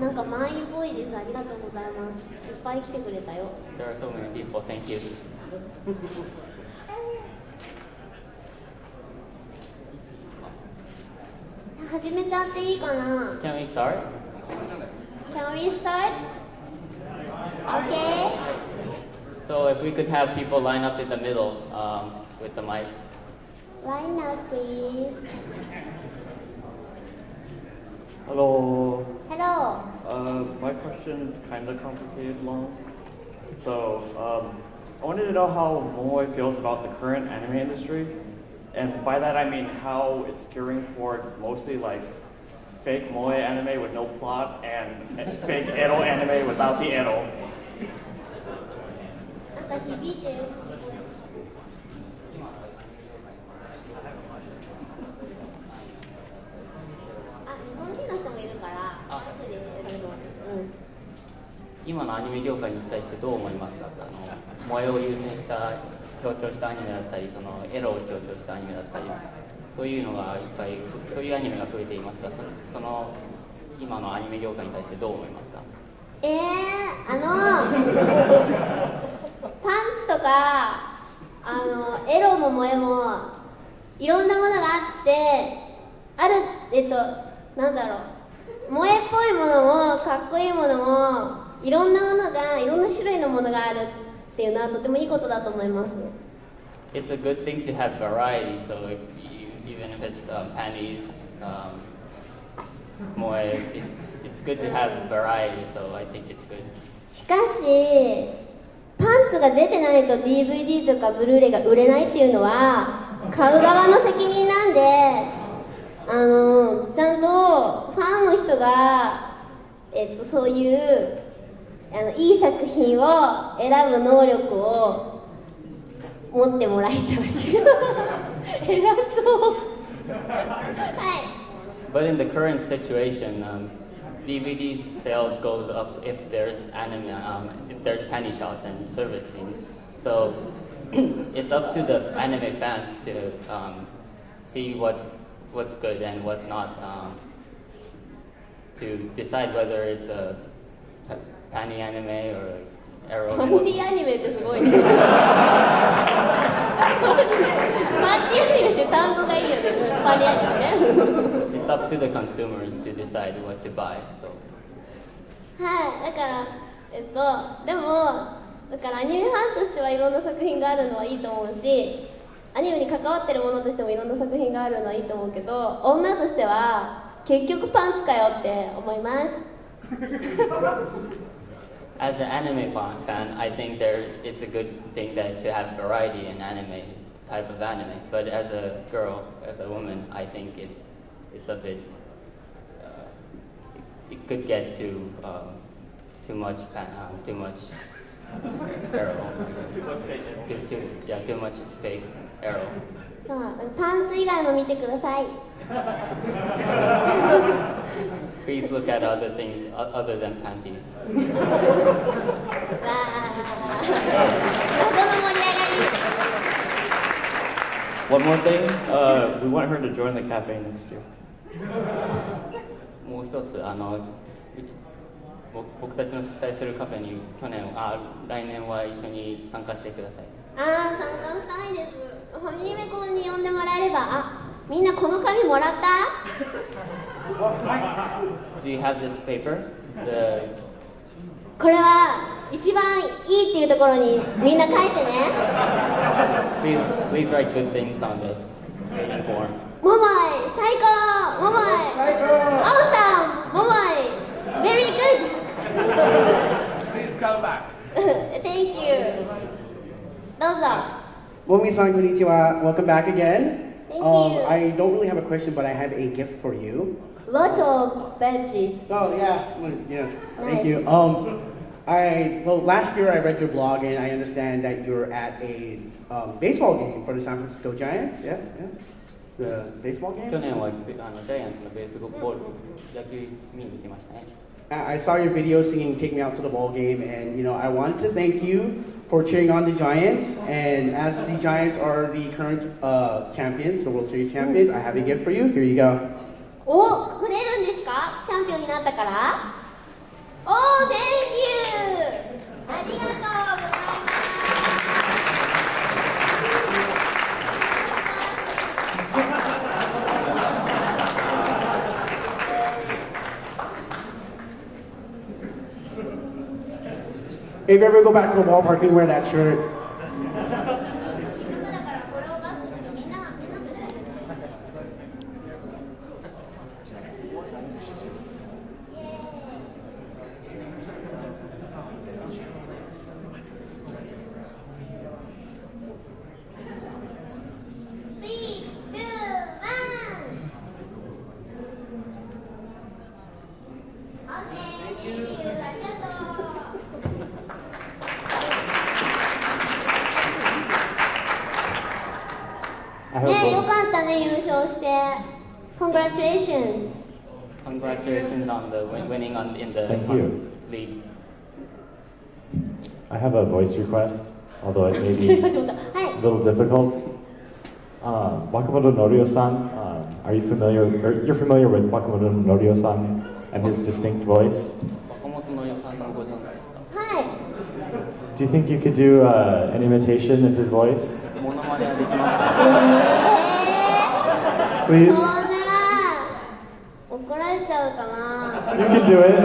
There are so many people, thank you. Can we start? Okay. So if we could have people line up in the middle with the mic. Line up, please. Hello. Hello. My question is kind of complicated, long. So I wanted to know how Moe feels about the current anime industry, and by that I mean how it's gearing towards mostly like fake Moe anime with no plot and fake Ero anime without the Ero. It's a good thing to have variety, so if you, even if it's panties, moe, it's good to have variety, so I think it's good. しかし、パンツが出てないと DVD とかブルーレイが売れないっていうのは買う側の責任なんで、ちゃんとファンの人がそういういい作品を選ぶ能力を持ってもらいたい。偉そう。はい。 But in the current situation, DVD sales goes up if there's anime, if there's panty shots and service scenes. So it's up to the anime fans to see what's good and what's not, to decide whether it's a panty anime or Ero. Panty anime is great. It's up to the consumers to decide what to buy. So. はい、だからでもだからアニメファンとしてはいろんな作品があるのはいいと思うし、アニメに関わってるものとしてもいろんな作品があるのはいいと思うけど、女としては結局パンツかよって思います。 As an anime fan, I think it's a good thing to have variety in anime, type of anime. But as a girl, as a woman, I think it's a bit, it could get too much Ero. Yeah, too much fake Ero. パンツ以外も見てください。Please look at other things other than panties. わあ。謎の盛り上がり。One more thing. We want her to join the cafe next year. もう一つ僕たちの主催するカフェに来年は一緒に参加してください。ああ、参加したいです。 ファミメコンに呼んでもらえれば、あ、みんなこの紙もらった？ Do you have this paper? これは一番いいっていうところにみんな書いてね。Please write good things on this form. モモイ最高、モモイ最高、awesome、モモイ very good。Please come back. Thank you. どうぞ。 Momi-san, konnichiwa. Welcome back again. Thank you. I don't really have a question, but I have a gift for you. Lot of veggies. Oh, yeah. Well, yeah. Nice. Thank you. Last year I read your blog, and I understand that you're at a baseball game for the San Francisco Giants. Yes? Yeah? The baseball game? I saw your video singing Take Me Out to the Ball Game, and I wanted to thank you for cheering on the Giants, and as the Giants are the current champions, the World Series champions, I have a gift for you. Here you go. Oh, くれるんですか？チャンピオンになったから。Oh, thank you! Arigatou gozaimasu. If you ever go back to the ballpark, you wear that shirt. Congratulations! Congratulations on the winning on in the league. I have a voice request, although it may be a little difficult. Wakamoto Norio-san, are you familiar? Or you're familiar with Wakamoto Norio-san and his distinct voice? Hi. Do you think you could do an imitation of his voice? Please. You can do it.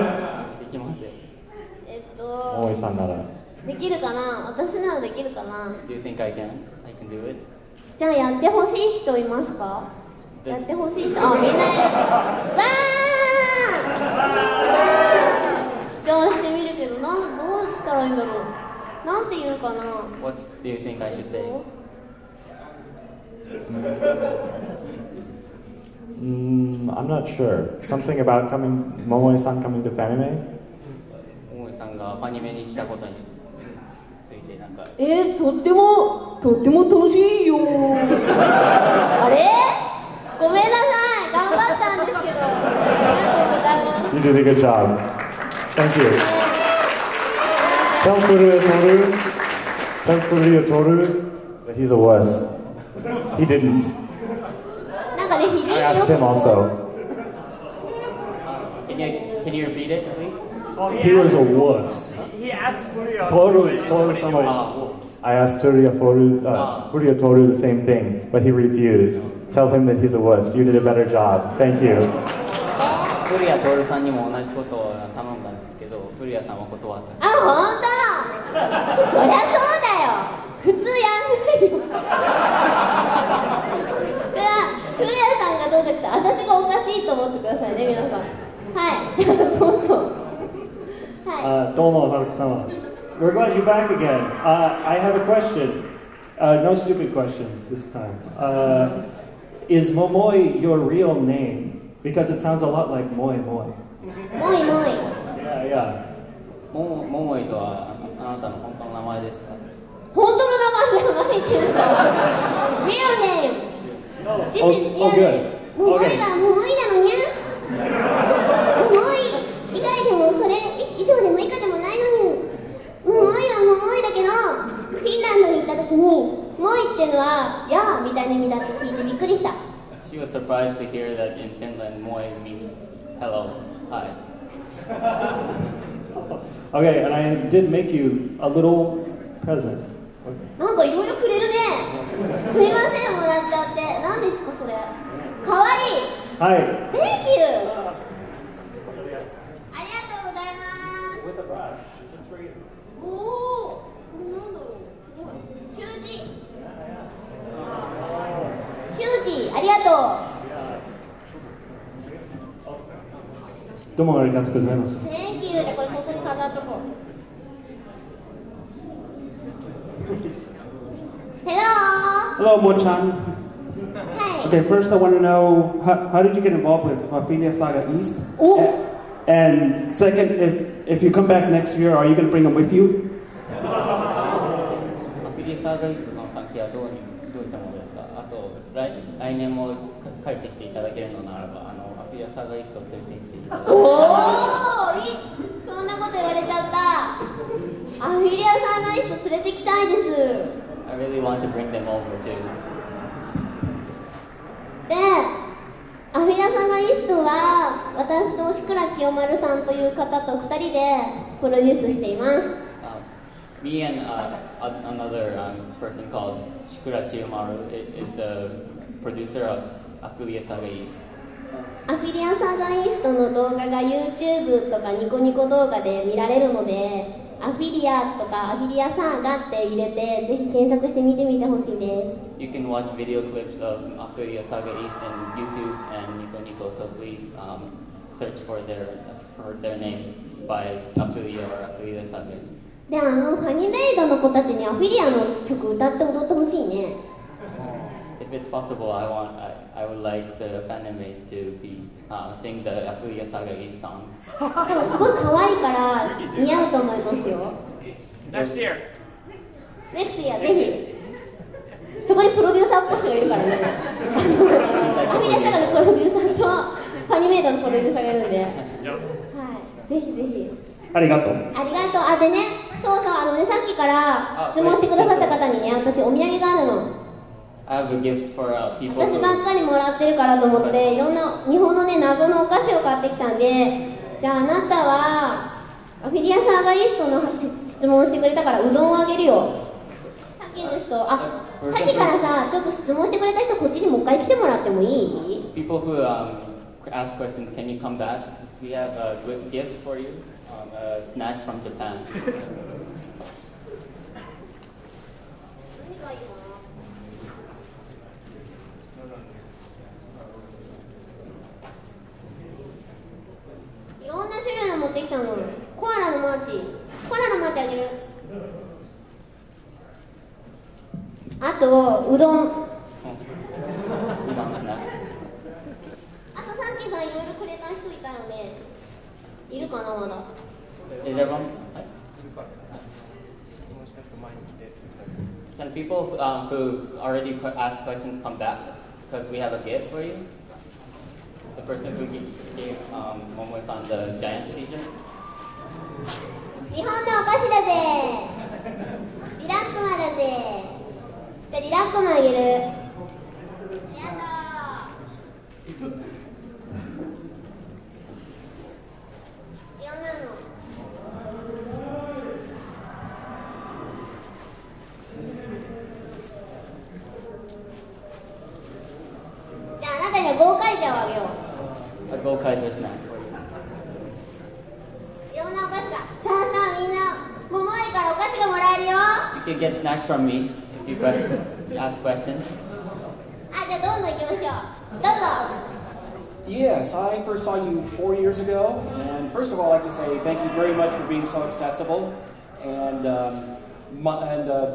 Do you think I can? I can do it? What do you think I should say? I'm not sure. Something about Momoe-san coming to Fanime? Momoe-san ga Fanime ni kita koto ni tsuite nanka. Totemo tanoshii yo. Are? Gomennasai. Ganbatta n desu kedo. Arigatou gozaimasu. You did a good job. Thank you. Tell Furiya Toru that he's a wuss. He didn't. I asked him also. Can you repeat it, please? Oh, he was a wuss. He asked Furiya Toru. I asked Furiya Toru the same thing, but he refused. Tell him that he's a wuss. You did a better job. Thank you. Furiya Toru-san ni mo onaji koto o tamanda desu kedo, Furiya-san wa kotowatta. Ah, honto? Soria sou da yo. Futsu yanai yo. どうも、ハルキさん。 We're glad you're back again. I have a question. No stupid questions this time. Is Momoe your real name? Because it sounds a lot like Moi Moi. Moi Moi. Yeah, yeah. Momoe to wa anata no hontou no namae desu ka? Hontou no namae de wa nai kedo sa. Real name. Oh, oh, good. Okay. She was surprised to hear that in Finland, moi means hello, hi. Okay, and I did make you a little present. Okay. すいません、 もらっちゃって。 何ですか、 それ。 かわいい。 はい。 Thank you。 ありがとうございます。 おー、 これなんだろう。 すごい。 シュージ。 ありがとう。 どうもありがとうございます。 Thank you。 これここに飾っとこう。 Hello。 Hello, Mo-chan. Hi. Okay, first I want to know, how did you get involved with Afilia Saga East? Oh. And second, if you come back next year, are you going to bring them with you? Afilia Saga East の関係はどういったものですか？あと来年も帰ってきていただけるのならば、Afilia Saga East を連れてきていただきたい。おお、そんなこと言われちゃった。Afilia Saga East 連れてきたいです。 I really want to bring them over too. Then, Afilia Saga East は私とShikura Chiyomaruさんという方と2人でプロデュースしています。Me and another person called Shikura Chiyomaru is the producer of Afilia Saga East. Afilia Saga East の動画が YouTube とかニコニコ動画で見られるので、アフィリアとかアフィリアサーガって入れてぜひ検索して見てみてほしいです。You can watch video clips of Afilia Saga East on YouTube and Nico Nico, so please search for their name by Afilia or Afilia Saga. で、ファニメイドの子たちにアフィリアの曲歌って踊ってほしいね。If it's possible, I would like the Fanimates to be sing the Afilia Saga East song. でもすごい可愛いから似合うと思いますよ。Next year ぜひ。そこにプロデューサーっぽくがいるからね。アフィリアサガのプロデューサーとFanimatesのプロデューサーがいるんで。はい。ぜひぜひ。ありがとう。ありがとう。あでね、そうそうさっきから質問してくださった方にね、私お土産があるの。I have a gift for people. 私ばっかりもらってるからと思って、いろんな日本のね謎のお菓子を買ってきたんで、じゃああなたはアフィリアサーガリストの質問してくれたからうどんをあげるよ。さっきの人、さっきからさちょっと質問してくれた人こっちにもう一回来てもらってもいい ？People who ask questions, can you come back? We have a good gift for you, a snack from Japan. いろんな種類を持ってきたの。コアラのマーチあげる。あとうどん。あとさっきさいろいろくれた人いたよね。いるかなまだ。Can people who already asked questions come back because we have a gift for you? The person who gave Momo on the giant t-shirt. 日本のお菓子だぜ。リラックマだぜ。じゃリラックマあげる。ありがとう。いろんなの。じゃああなたには豪快茶をあげよう。豪快ですね。いろんなお菓子が。さあさあみんな、ももいからお菓子がもらえるよ。You can get snacks from me if you ask questions. あ、じゃあどんどん行きましょう。どうぞ。Yes, I first saw you 4 years ago, and first of all, I'd like to say thank you very much for being so accessible. And the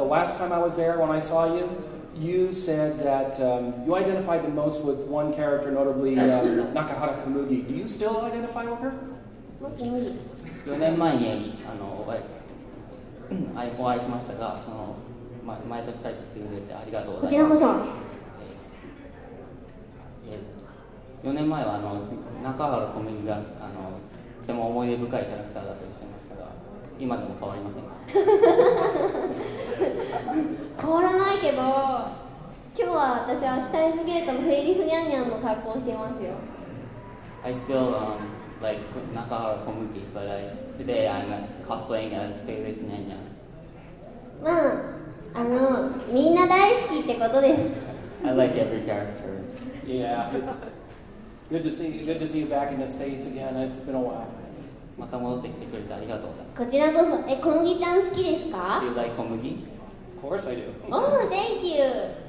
last time I was there, when I saw you, you said that you identified the most with one character, notably Nakahara Komugi. Do you still identify with her? 4年前にお会いしましたが、毎年帰ってきてくれてありがとうございます。こちらこそ。4年前はNakahara Komugiがとても思い出深いキャラクターだとしてましたが、今でも変わりませんか？変わらないけど、今日は私はシュタインズゲートのFerris Nyan Nyanの格好をしていますよ。I still like Nakahara Komugi, but today I'm cosplaying as Ferris Nyan Nyan. まあみんな大好きってことです。I like every character. Yeah, good to see you back in the States again. It's been a while. また戻ってきてくれてありがとう。こちらこそ、小麦ちゃん好きですか？ Do you like 小麦？Of course I do. Oh, thank you.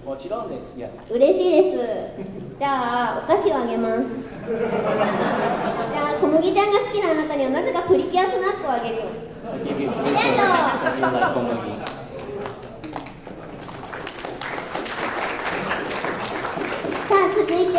もちろんです。嬉しいです。じゃあ、お菓子をあげます。じゃあ、小麦ちゃんが好きなあなたにはなぜかプリキュアスナックをあげるよ。ありがとう。さあ、続いて。